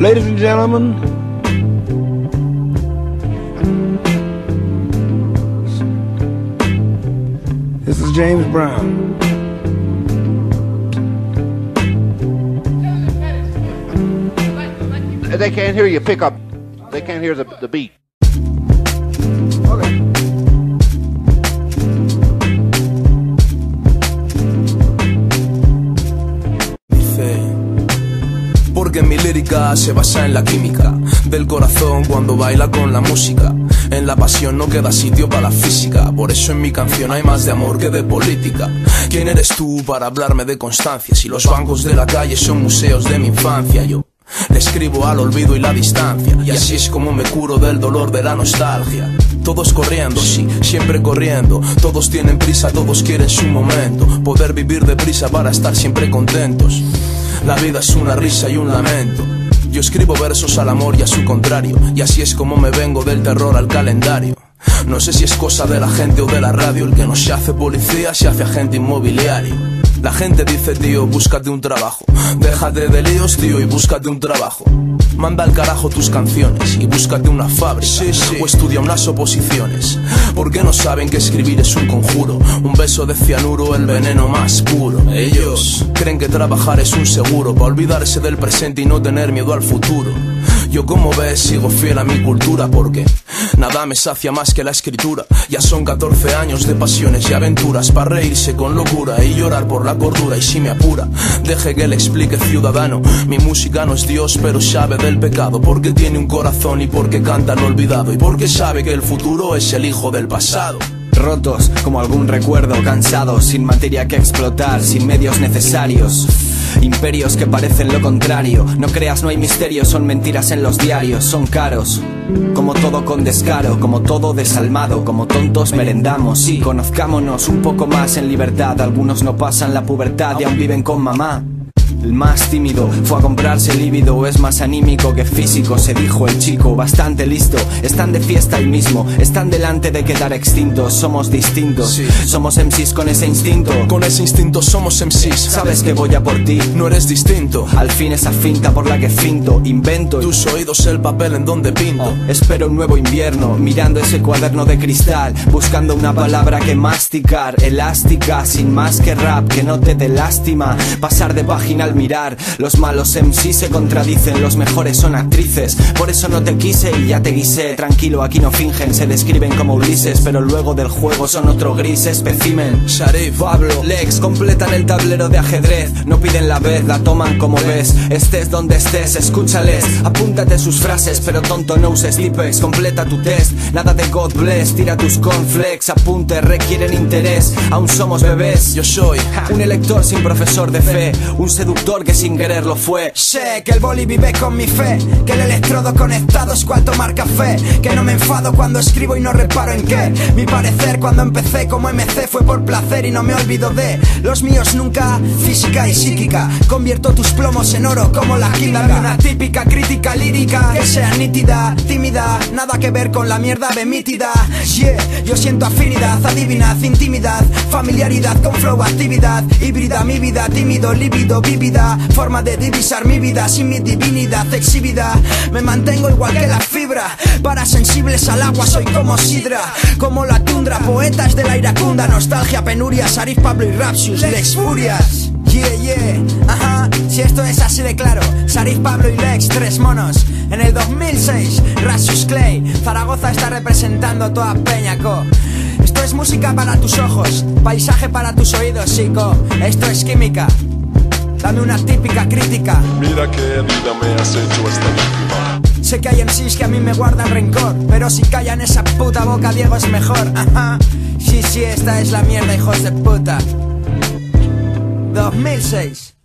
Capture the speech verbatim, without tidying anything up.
Ladies and gentlemen, this is James Brown. They can't hear you pick up. They can't hear the, the beat. Okay. Porque mi lírica se basa en la química del corazón cuando baila con la música. En la pasión no queda sitio para la física, por eso en mi canción hay más de amor que de política. ¿Quién eres tú para hablarme de constancia? Si los bancos de la calle son museos de mi infancia, yo le escribo al olvido y la distancia. Y así es como me curo del dolor de la nostalgia. Todos corriendo, sí, siempre corriendo. Todos tienen prisa, todos quieren su momento. Poder vivir deprisa para estar siempre contentos. La vida es una risa y un lamento. Yo escribo versos al amor y a su contrario. Y así es como me vengo del terror al calendario. No sé si es cosa de la gente o de la radio. El que no se hace policía se hace agente inmobiliario. La gente dice, tío, búscate un trabajo. Déjate de líos, tío, y búscate un trabajo. Manda al carajo tus canciones y búscate una fábrica, sí, sí. O estudia unas oposiciones. Porque no saben que escribir es un conjuro. Un beso de cianuro, el veneno más puro. Ellos creen que trabajar es un seguro para olvidarse del presente y no tener miedo al futuro. Yo, como ves, sigo fiel a mi cultura porque nada me sacia más que la escritura. Ya son catorce años de pasiones y aventuras para reírse con locura y llorar por la cordura. Y si me apura, deje que le explique, ciudadano. Mi música no es Dios, pero sabe del pecado, porque tiene un corazón y porque canta lo olvidado, y porque sabe que el futuro es el hijo del pasado. Rotos como algún recuerdo, cansados, sin materia que explotar, sin medios necesarios. Imperios que parecen lo contrario. No creas, no hay misterio, son mentiras en los diarios. Son caros, como todo con descaro, como todo desalmado, como tontos merendamos. Sí, conozcámonos un poco más en libertad. Algunos no pasan la pubertad y aún viven con mamá. El más tímido fue a comprarse el líbido. Es más anímico que físico, se dijo el chico. Bastante listo, están de fiesta ahí mismo. Están delante de quedar extintos. Somos distintos, sí. Somos M Cs con ese instinto. Con ese instinto somos M Cs. Sabes que voy a por ti, no eres distinto. Al fin esa finta por la que finto, invento tus oídos el papel en donde pinto. oh. Espero un nuevo invierno, mirando ese cuaderno de cristal, buscando una palabra que masticar. Elástica, sin más que rap, que no te dé lástima. Pasar de página al mirar, los malos M C se contradicen, los mejores son actrices. Por eso no te quise y ya te guisé. Tranquilo, aquí no fingen, se describen como Ulises, pero luego del juego son otro gris especimen. Sharif, Pablo, Lex completan el tablero de ajedrez. No piden la vez, la toman como ves. Estés donde estés, escúchales, apúntate sus frases, pero tonto no uses Lipex. Completa tu test, nada de God bless, tira tus cornflakes, apunte, requieren interés. Aún somos bebés, yo soy un elector sin profesor de fe, un seductor que sin querer lo fue. Sé que el boli vive con mi fe, que el electrodo conectado es cual tomar café, que no me enfado cuando escribo y no reparo en qué. Mi parecer cuando empecé como M C fue por placer y no me olvido de los míos nunca. Física y psíquica, convierto tus plomos en oro como la química. Dame una típica crítica lírica que sea nítida, tímida, nada que ver con la mierda bemítida. Yeah, yo siento afinidad, adivinad, intimidad, familiaridad con flow, actividad híbrida, mi vida, tímido, lívido, vívido. Forma de divisar mi vida sin mi divinidad exhibida. Me mantengo igual que la fibra, para sensibles al agua soy como sidra, como la tundra, poetas de la iracunda, nostalgia, penuria, Sharif, Pablo y Rapsus, Lex furias. Yeah, yeah, ajá, si esto es así de claro. Sharif, Pablo y Lex, tres monos. En el dos mil seis, Rapsusklei, Zaragoza está representando a toda Peñaco. Esto es música para tus ojos, paisaje para tus oídos, chico. Esto es química. Dame una típica crítica. Mira qué herida me has hecho esta víctima. Sé que hay M Cs que a mí me guardan rencor, pero si callan esa puta boca, Diego es mejor. Ajá. Sí, sí, esta es la mierda, hijos de puta. dos mil seis.